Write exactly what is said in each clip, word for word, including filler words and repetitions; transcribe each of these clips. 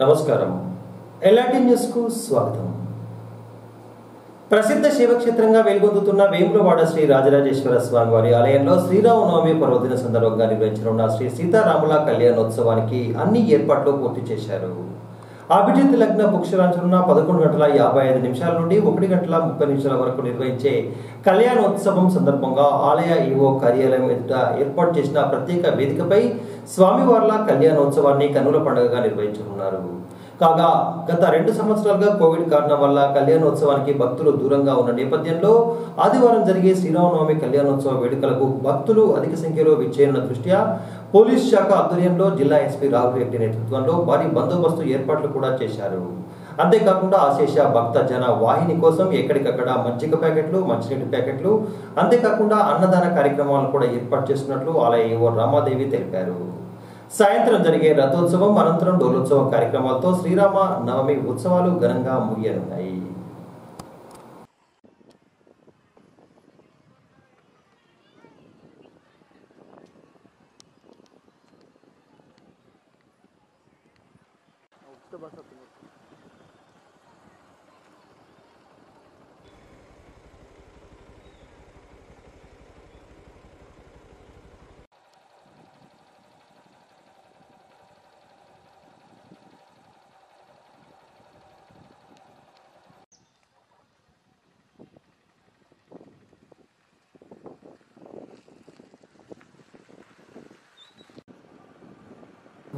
నమస్కారం LRT news కు స్వాగతం ప్రసిద్ధ శివక్షేత్రంగా వెలుగొందుతున్న వేములవాడ శ్రీ రాజరాజేశ్వర స్వామి వారి ఆలయంలో శ్రీరామనవమి పర్వదిన సందర్భంగా నిర్వహించనున్న శ్రీ సీతారాముల కళ్యాణోత్సవానికి అన్ని ఏర్పాట్లు పూర్తి చేశారు అభిజిత్ లగ్న పుష్కరాంచన పదకొండు గంటల యాభై ఐదు నిమిషాల నుండి ఒకటి గంటల ముప్పై నిమిషాల వరకు నిర్వహించే కళ్యాణోత్సవం సందర్భంగా ఆలయ ఈవో కార్యాలయం ఎదుట ఏర్పాటు చేసిన ప్రత్యేక వేదికపై స్వామివార్ల కళ్యాణోత్సవాన్ని కన్నుల పండుగగా నిర్వహించనున్నారు కాగా గత రెండు సంవత్సరాలుగా కోవిడ్ కారణం వల్ల కళ్యాణోత్సవానికి భక్తులు దూరంగా ఉన్న నేపథ్యంలో ఆదివారం జరిగే శ్రీరామనవమి కళ్యాణోత్సవ వేడుకలకు భక్తులు అధిక సంఖ్యలో విచ్చేయనున్న దృష్ట్యా పోలీస్ శాఖ ఆధ్వర్యంలో జిల్లా ఎస్పీ రాహుల్ రెడ్డి నేతృత్వంలో భారీ బందోబస్తు ఏర్పాట్లు కూడా చేశారు అంతేకాకుండా ఆశేష భక్త జన వాహిని కోసం ఎక్కడికక్కడ మజ్జిగ ప్యాకెట్లు మంచినీటి ప్యాకెట్లు అంతేకాకుండా అన్నదాన కార్యక్రమాలను కూడా ఏర్పాటు చేస్తున్నట్లు ఆలయ ఈవో రామాదేవి తెలిపారు సాయంత్రం జరిగే రథోత్సవం అనంతరం డోలోత్సవ కార్యక్రమాలతో శ్రీరామ నవమి ఉత్సవాలు ఘనంగా ముగియనున్నాయి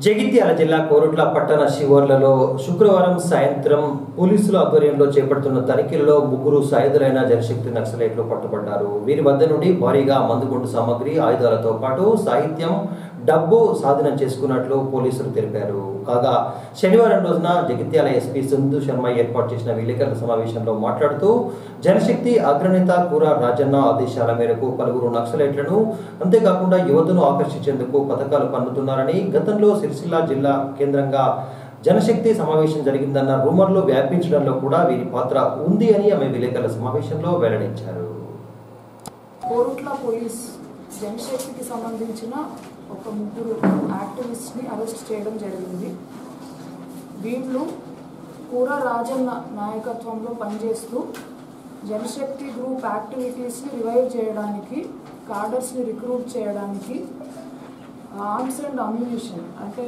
జగిత్యాల జిల్లా కోరుట్ల పట్టణ శివార్లలో శుక్రవారం సాయంత్రం పోలీసుల ఆధ్వర్యంలో చేపడుతున్న తనిఖీలలో ముగ్గురు సాయుధులైన జనశక్తి నక్సలైట్లు పట్టుబడ్డారు వీరి వద్ద నుండి భారీగా మందుగుండు సామాగ్రి ఆయుధాలతో పాటు సాహిత్యం డబ్బు సాధనం చేసుకున్నట్లు పోలీసులు తెలిపారు కాగా శనివారం రోజున జగిత్యాల ఎస్పీ సింధు శర్మ ఏర్పాటు చేసిన విలేకరుల సమావేశంలో మాట్లాడుతూ జనశక్తి అగ్రనేత కూర రాజన్న ఆదేశాల మేరకు పలువురు నక్సలైట్లను అంతేకాకుండా యువతను ఆకర్షించేందుకు పథకాలు పన్నుతున్నారని గతంలో సిరిసిల్ల జిల్లా కేంద్రంగా జనశక్తి సమావేశం జరిగిందన్న రూమర్లు వ్యాపించడంలో కూడా వీరి పాత్ర ఉంది అని ఆమె విలేకరుల సమావేశంలో వెల్లడించారు జనశక్తికి సంబంధించిన ఒక ముగ్గురు యాక్టివిస్ట్ని అరెస్ట్ చేయడం జరిగింది వీళ్ళు కూర రాజన్న నాయకత్వంలో పనిచేస్తూ జనశక్తి గ్రూప్ యాక్టివిటీస్ని రివైవ్ చేయడానికి కార్డర్స్ని రిక్రూట్ చేయడానికి ఆర్మ్స్ అండ్ అమ్యునిషన్ అంటే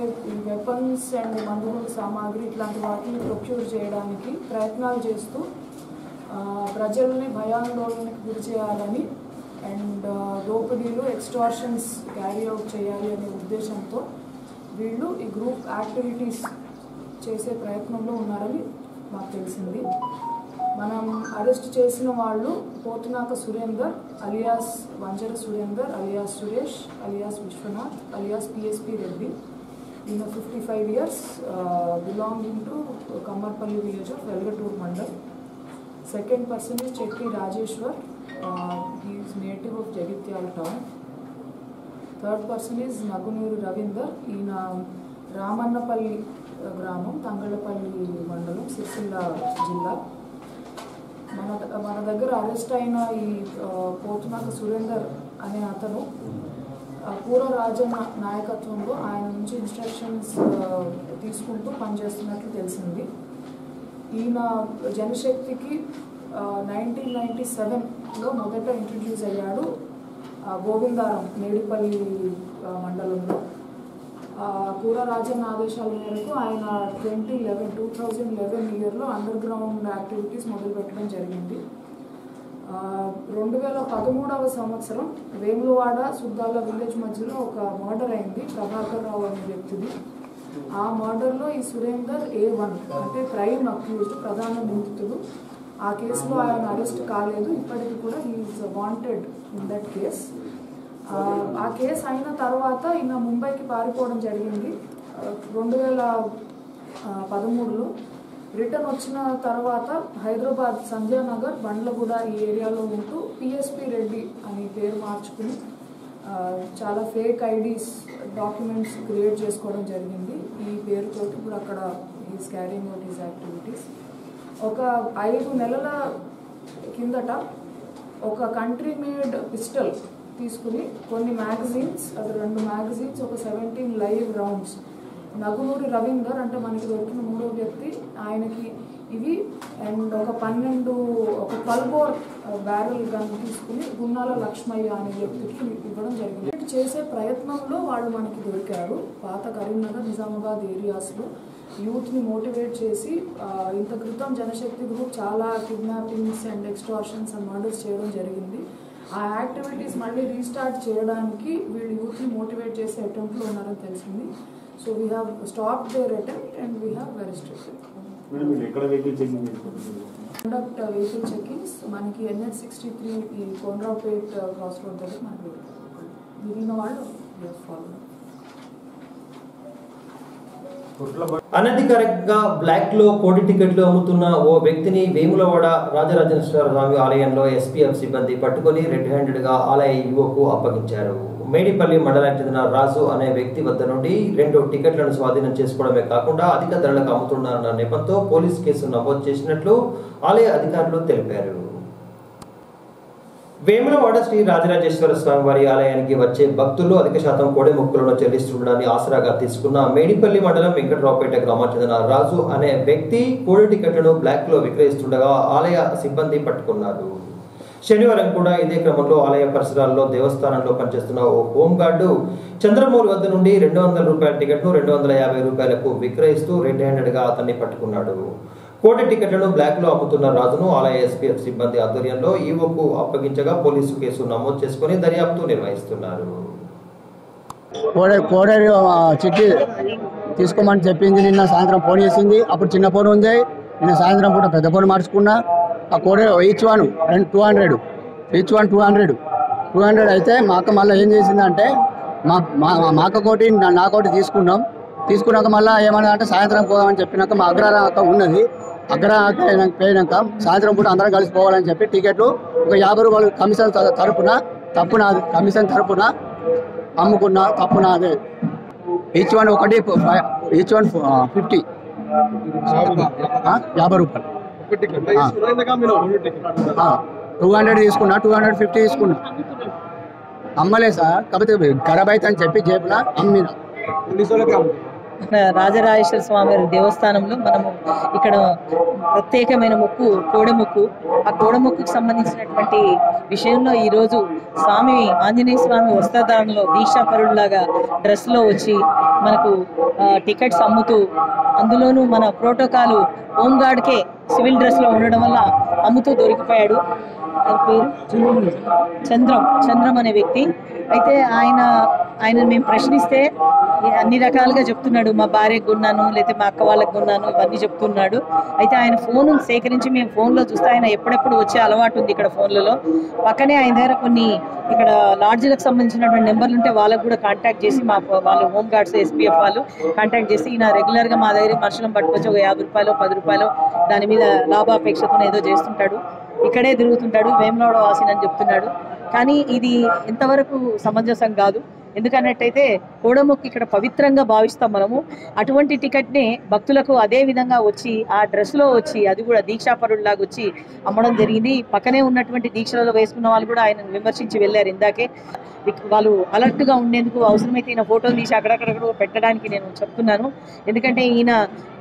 వెపన్స్ అండ్ మందుగుండు సామాగ్రి ఇట్లాంటి వాటిని ప్రొక్యూర్ చేయడానికి ప్రయత్నాలు చేస్తూ ప్రజల్ని భయాందోళనకు గురి చేయాలని అండ్ దోపిడీలు ఎక్స్టార్షన్స్ క్యారీ అవుట్ చేయాలి అనే ఉద్దేశంతో వీళ్ళు ఈ గ్రూప్ యాక్టివిటీస్ చేసే ప్రయత్నంలో ఉన్నారని మాకు తెలిసింది మనం అరెస్ట్ చేసిన వాళ్ళు పోతునాక Surender alias Vanjara Surender alias Suresh alias Vishwanath alias PSP Reddy ఈయన fifty five years belonging to Kammarpalli village of Velgatur mandal second person is Chekki Rajeshwar Uh, he is native of Jagitial town. Third person is Nagunuru Ravinder in uh, Ramannapalli uh, Gramam, Tangalapalli Mandalam, Sircilla Jilla. Mana daggara arrest ayina ee Potunaka Surender ane atanu Kura Rajanna nayakatvamlo ayana nunchi instructions తీసుకుంటూ పనిచేస్తున్నట్లు తెలిసింది ఈయన జనశక్తికి nineteen ninety సెవెన్లో మొదట introduce అయ్యాడు గోవిందారం మేడిపల్లి మండలంలో కూర రాజన్న ఆదేశాల మేరకు ఆయన twenty eleven two thousand eleven ఇయర్లో అండర్ గ్రౌండ్ యాక్టివిటీస్ మొదలుపెట్టడం జరిగింది రెండు వేల పదమూడవ సంవత్సరం వేములవాడ సుద్దాల విలేజ్ మధ్యలో ఒక మర్డర్ అయింది ప్రభాకర్ రావు అనే వ్యక్తిది ఆ మర్డర్లో ఈ సురేందర్ ఏ వన్ అంటే ప్రైమ్ అక్యూజ్డ్ ప్రధాన నిందితుడు ఆ కేసులో ఆయన అరెస్ట్ కాలేదు ఇప్పటికీ కూడా he is wanted in that case ఆ కేసు అయిన తర్వాత ఈయన ముంబైకి పారిపోవడం జరిగింది రెండు వేల పదమూడులో రిటర్న్ వచ్చిన తర్వాత హైదరాబాద్ సంధ్యానగర్ బండ్లగూడ ఈ ఏరియాలో ఉంటూ పిఎస్పీ రెడ్డి అని పేరు మార్చుకుని చాలా ఫేక్ ఐడీస్ డాక్యుమెంట్స్ క్రియేట్ చేసుకోవడం జరిగింది ఈ పేరుతో ఇప్పుడు అక్కడ is carrying out his activities ఒక ఐదు నెలల కిందట ఒక కంట్రీ మేడ్ పిస్టల్ తీసుకుని కొన్ని మ్యాగజైన్స్ అది రెండు మ్యాగజైన్స్ ఒక seventeen live rounds Nagumuri Ravinder అంటే మనకి దొరికిన మూడో వ్యక్తి ఆయనకి ఇవి అండ్ ఒక పన్నెండు ఒక పల్బోర్ బ్యారెల్ గన్ తీసుకుని గున్నాల లక్ష్మయ్య అనే వ్యక్తికి ఇవ్వడం జరిగింది. చేసే ప్రయత్నంలో వాళ్ళు మనకి దొరికారు. పాత కరీంనగర్ నిజామాబాద్ ఏరియాస్లో యూత్ని మోటివేట్ చేసి ఇంత క్రితం జనశక్తి గ్రూప్ చాలా kidnappings and extortions and murders చేయడం జరిగింది. ఆ యాక్టివిటీస్ మళ్ళీ రీస్టార్ట్ చేయడానికి వీళ్ళు యూత్ని మోటివేట్ చేసే అటెంప్ట్లో ఉన్నారని తెలిసింది. So we have stop their attempt and we have arrested. Conduct vehicle checkings మనకి ఎన్హెచ్ సిక్స్టీ త్రీ ఈ కొండ్రాపేట్ క్రాస్ రోడ్ దగ్గర మనకు మిగిలిన వాళ్ళు ఫాలో అనధికారికంగా బ్లాక్ లో కోటి టికెట్లు అమ్ముతున్న ఓ వ్యక్తిని వేములవాడ రాజరాజేశ్వర స్వామి ఆలయంలో ఎస్పీఎఫ్ సిబ్బంది పట్టుకొని రెడ్ హ్యాండెడ్ గా ఆలయ యువకు అప్పగించారు. మేడిపల్లి మండలానికి చెందిన రాజు అనే వ్యక్తి వద్ద నుండి రెండు టికెట్లను స్వాధీనం చేసుకోవడమే కాకుండా అధిక ధరలకు అమ్ముతున్నారన్న నేపథ్యంతో పోలీసు కేసు నమోదు చేసినట్లు ఆలయ అధికారులు తెలిపారు. వేములవాడ శ్రీ రాజరాజేశ్వర స్వామి వారి ఆలయానికి వచ్చే భక్తులు అధిక శాతం కోడె మొక్కులను చెల్లిస్తుండడాన్ని ఆసరాగా తీసుకున్న మేడిపల్లి మండలం వెంకట్రావుపేట గ్రామానికి చెందిన రాజు అనే వ్యక్తి కోడి టికెట్లను బ్లాక్ లో విక్రయిస్తుండగా ఆలయ సిబ్బంది పట్టుకున్నారు. శనివారం కూడా ఇదే క్రమంలో ఆలయ పరిసరాల్లో దేవస్థానంలో పనిచేస్తున్న ఓ హోంగార్డు చంద్రమూరి వద్ద నుండి రెండు వందల రూపాయల టికెట్ను రెండు వందల యాభై రూపాయలకు విక్రయిస్తూ రెడ్ హ్యాండెడ్ గా అతన్ని పట్టుకున్నాడు. కోటి టికెట్లను బ్లాక్ లో అమ్ముతున్న రాజును ఆలయ ఎస్పీఎఫ్ సిబ్బంది ఆధ్వర్యంలో ఈవోకు అప్పగించగా పోలీసు కేసు నమోదు చేసుకుని దర్యాప్తు నిర్వహిస్తున్నారు. కోడే చిట్టి తీసుకోమని చెప్పింది. నిన్న సాయంత్రం ఫోన్ చేసింది. అప్పుడు చిన్న ఫోన్ ఉంది. నిన్న సాయంత్రం పూట పెద్ద ఫోన్ మార్చుకున్నా. ఆ కోడే each one two hundred each one two hundred two hundred అయితే మా అక్క మళ్ళీ ఏం చేసిందంటే మా మా అక్క కోటి నా కోటి తీసుకున్నాం. తీసుకున్నాక మళ్ళీ ఏమన్నా అంటే సాయంత్రం పోదామని చెప్పినాక మా అగ్రహార అక్క ఉన్నది. అక్కడ పోయినాక సాయంత్రం పూట అందరం కలిసిపోవాలని చెప్పి టికెట్లు ఒక యాభై రూపాయలు కమిషన్ తరపున తప్పున కమిషన్ తరపున అమ్ముకున్న తప్పున అదే ఈచ్ వన్ ఒకటి ఈచ్ వన్ ఫిఫ్టీ యాభై రూపాయలు టూ హండ్రెడ్ తీసుకున్నా టూ హండ్రెడ్ ఫిఫ్టీ తీసుకున్నా అమ్మలే సార్. కాకపోతే ఖరాబ్ అయితే అని చెప్పి జేబులా అమ్మిన. రాజరాజేశ్వర స్వామి దేవస్థానంలో మనము ఇక్కడ ప్రత్యేకమైన మొక్కు కోడెమొక్కు. ఆ కోడెమొక్కుకు సంబంధించినటువంటి విషయంలో ఈరోజు స్వామి ఆంజనేయ స్వామి వస్త్రధారణలో దీక్షాపరుడులాగా డ్రెస్లో వచ్చి మనకు టికెట్స్ అమ్ముతూ, అందులోనూ మన ప్రోటోకాల్ హోంగార్డ్కే సివిల్ డ్రెస్లో ఉండడం వల్ల అమ్ముతూ దొరికిపోయాడు. పేరు చంద్రం చంద్రం అనే వ్యక్తి. అయితే ఆయన ఆయనను మేము ప్రశ్నిస్తే అన్ని రకాలుగా చెప్తున్నాడు. మా భార్యకు కొన్నాను, లేకపోతే మా అక్క వాళ్ళకు కొన్నాను, ఇవన్నీ చెప్తున్నాడు. అయితే ఆయన ఫోన్ సేకరించి మేము ఫోన్లో చూస్తే ఆయన ఎప్పుడెప్పుడు వచ్చే అలవాటు ఉంది. ఇక్కడ ఫోన్లలో పక్కనే ఆయన దగ్గర కొన్ని ఇక్కడ లాడ్జీలకు సంబంధించినటువంటి నెంబర్లు ఉంటే వాళ్ళకు కూడా కాంటాక్ట్ చేసి మా వాళ్ళు హోంగార్డ్స్ ఎస్పీఎఫ్ వాళ్ళు కాంటాక్ట్ చేసి ఈయన రెగ్యులర్గా మా దగ్గర మనుషులను పట్టుకొచ్చి ఒక యాభై రూపాయలు పది రూపాయలు దాని మీద లాభాపేక్షతో ఏదో చేస్తుంటాడు. ఇక్కడే తిరుగుతుంటాడు, వేములవాడ వాసినని చెప్తున్నాడు. కానీ ఇది ఎంతవరకు సమంజసం కాదు. ఎందుకన్నట్టయితే కోడమొక్కు ఇక్కడ పవిత్రంగా భావిస్తాం మనము. అటువంటి టికెట్ని భక్తులకు అదే విధంగా వచ్చి ఆ డ్రెస్లో వచ్చి అది కూడా దీక్షాపరుడిలాగా వచ్చి అమ్మడం జరిగింది. పక్కనే ఉన్నటువంటి దీక్షలలో వేసుకున్న వాళ్ళు కూడా ఆయన విమర్శించి వెళ్ళారు. ఇందాకే వాళ్ళు అలర్ట్గా ఉండేందుకు అవసరమైతే ఈయన ఫోటోలు తీసి అక్కడక్కడక్కడ పెట్టడానికి నేను చెప్తున్నాను. ఎందుకంటే ఈయన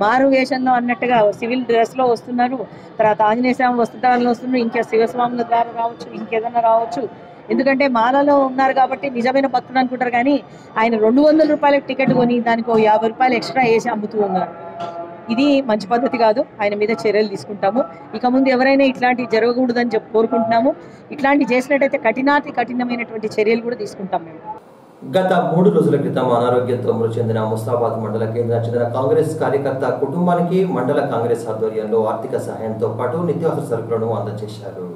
మారు వేషంలో అన్నట్టుగా సివిల్ డ్రెస్లో వస్తున్నారు, తర్వాత ఆంజనేయ స్వామి వస్త్రధారణలో వస్తున్నారు, ఇంకా శివస్వాముల ద్వారా రావచ్చు, ఇంకేదన్నా రావచ్చు. ఎందుకంటే మాలలో ఉన్నారు కాబట్టి నిజమైన భక్తులు అనుకుంటారు. కానీ ఆయన రెండు వందల రూపాయలకు టికెట్ కొని దానికి యాభై రూపాయలు ఎక్స్ట్రా వేసి అమ్ముతూ ఉన్నారు. ఇది మంచి పద్ధతి కాదు. ఆయన మీద చర్యలు తీసుకుంటాము. ఇక ముందు ఎవరైనా ఇట్లాంటివి జరగకూడదని చెప్పి కోరుకుంటున్నాము. ఇట్లాంటివి చేసినట్టయితే కఠినాతి కఠినమైనటువంటి చర్యలు కూడా తీసుకుంటాం మేము. గత మూడు రోజుల క్రితం అనారోగ్యంతో మృతి చెందిన ముస్తాబాద్ మండల కేంద్రానికి చెందిన కాంగ్రెస్ కార్యకర్త కుటుంబానికి మండల కాంగ్రెస్ ఆధ్వర్యంలో ఆర్థిక సహాయంతో పాటు నిత్యావసర సరుకులను అందజేశారు.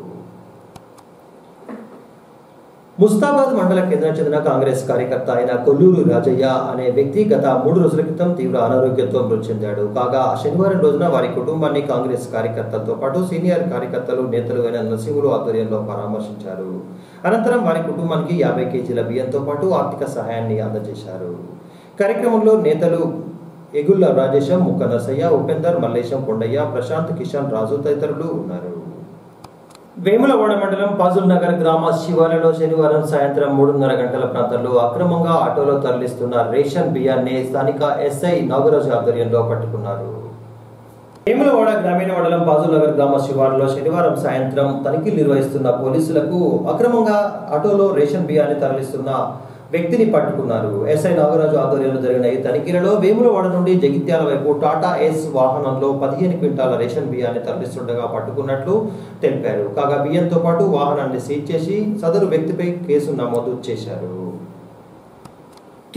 ముస్తాబాద్ మండల కేంద్రానికి చెందిన కాంగ్రెస్ కార్యకర్త అయిన కొల్లూరు రాజయ్య అనే వ్యక్తి గత మూడు రోజుల క్రితం తీవ్ర అనారోగ్యంతో మృతి చెందాడు. కాగా శనివారం రోజున వారి కుటుంబాన్ని కాంగ్రెస్ కార్యకర్తలతో పాటు సీనియర్ కార్యకర్తలు నేతలు అయిన నరసింహులు ఆధ్వర్యంలో పరామర్శించారు. అనంతరం వారి కుటుంబానికి యాభై కేజీల బియ్యంతో పాటు ఆర్థిక సహాయాన్ని అందజేశారు. కార్యక్రమంలో నేతలు ఎగుళ్ల రాజేశం, ముక్క నరసయ్య, ఉపేందర్, మల్లేశం, కొండయ్య, ప్రశాంత్, కిషన్ రాజు తదితరులు ఉన్నారు. వేములవాడ మండలం పాజుల్ నగర్ గ్రామ శివాలయంలో శనివారం సాయంత్రం మూడున్నర గంటల ప్రాంతంలో అక్రమంగా ఆటోలో తరలిస్తున్న రేషన్ బియ్యాన్ని స్థానిక ఎస్ఐ నాగరాజు ఆధ్వర్యంలో పట్టుకున్నారు. వేములవాడ గ్రామీణ మండలం పాజుల్ నగర్ గ్రామ శివాలయంలో శనివారం సాయంత్రం తనిఖీలు నిర్వహిస్తున్న పోలీసులకు అక్రమంగా ఆటోలో రేషన్ బియ్యాన్ని తరలిస్తున్న వ్యక్తిని పట్టుకున్నారు. ఎస్ఐ నాగరాజు ఆధ్వర్యంలో జరిగిన ఈ తనిఖీలలో వేములవాడ నుండి జగిత్యాల వైపు టాటా ఎస్ వాహనంలో పదిహేను క్వింటాల రేషన్ బియ్యాన్ని తరలిస్తుండగా పట్టుకున్నట్లు తెలిపారు. కాగా బియ్యంతో పాటు వాహనాన్ని సీజ్ చేసి సదరు వ్యక్తిపై కేసు నమోదు చేశారు.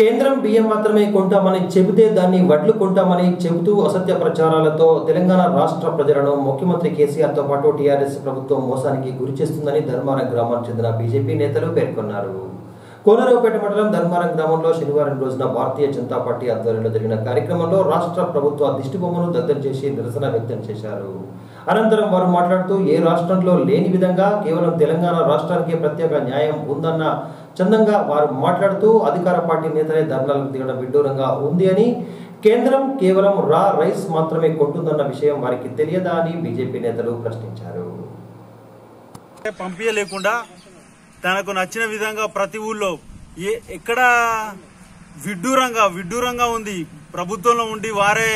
కేంద్రం బియ్యం మాత్రమే కొంటామని చెబితే దాన్ని వడ్లు కొంటామని చెబుతూ అసత్య ప్రచారాలతో తెలంగాణ రాష్ట్ర ప్రజలను ముఖ్యమంత్రి కేసీఆర్తో పాటు టీఆర్ఎస్ ప్రభుత్వం మోసానికి గురి చేస్తుందని ధర్మారం గ్రామానికి చెందిన బీజేపీ నేతలు పేర్కొన్నారు. కోనరావుపేట మండలం ధర్మారం గ్రామంలో శనివారం రోజున భారతీయ జనతా పార్టీ ఆధ్వర్యంలో జరిగిన కార్యక్రమంలో రాష్ట్ర ప్రభుత్వ దిష్టిబొమ్మను దగ్ధం చేసి నిరసన వ్యక్తం చేశారు. అనంతరం వారు మాట్లాడుతూ ఏ రాష్ట్రంలో లేని విధంగా కేవలం తెలంగాణ రాష్ట్రానికి ప్రత్యేక న్యాయం ఉందన్న చందంగా వారు మాట్లాడుతూ అధికార పార్టీ నేతలే ధర్నాలకు దిగడం విడ్డూరంగా ఉంది అని, కేంద్రం కేవలం రా రైస్ మాత్రమే కొంటుందన్న విషయం వారికి తెలియదా అని బీజేపీ నేతలు ప్రశ్నించారు. తనకు నచ్చిన విధంగా ప్రతి ఊళ్ళో ఏ ఎక్కడ విడ్డూరంగా విడ్డూరంగా ఉంది ప్రభుత్వంలో ఉండి వారే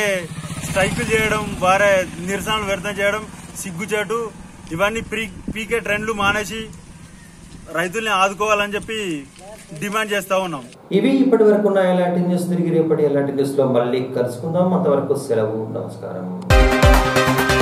స్ట్రైకులు చేయడం, వారే నిరసనలు వ్యర్థం చేయడం సిగ్గుచేటు. ఇవన్నీ ప్రీ పీకే ట్రెండ్లు మానేసి రైతుల్ని ఆదుకోవాలని చెప్పి డిమాండ్ చేస్తా ఉన్నాం. ఇవి ఇప్పటి వరకు ఉన్న ఎలాంటి న్యూస్. తిరిగి రేపటి ఎలాంటి న్యూస్లో మళ్ళీ కలుసుకుందాం. అంతవరకు సెలవు. నమస్కారం.